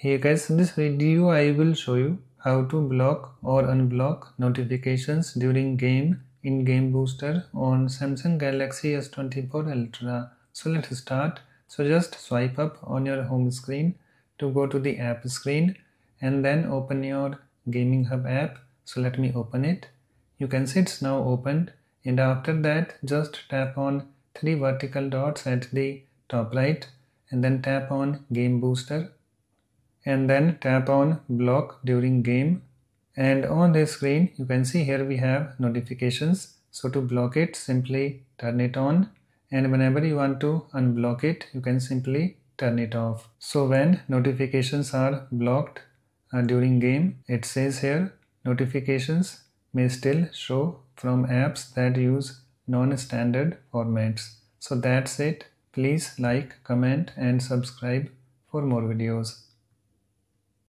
Hey guys, in this video I will show you how to block or unblock notifications during game in Game Booster on Samsung Galaxy S24 Ultra. So let's start. So just swipe up on your home screen to go to the app screen and then open your Gaming Hub app. So let me open it. You can see it's now opened, and after that just tap on three vertical dots at the top right and then tap on Game Booster and then tap on block during game, and on this screen you can see here we have notifications. So to block it, simply turn it on, and whenever you want to unblock it you can simply turn it off. So when notifications are blocked during game, it says here notifications may still show from apps that use non-standard formats. So that's it. Please like, comment and subscribe for more videos.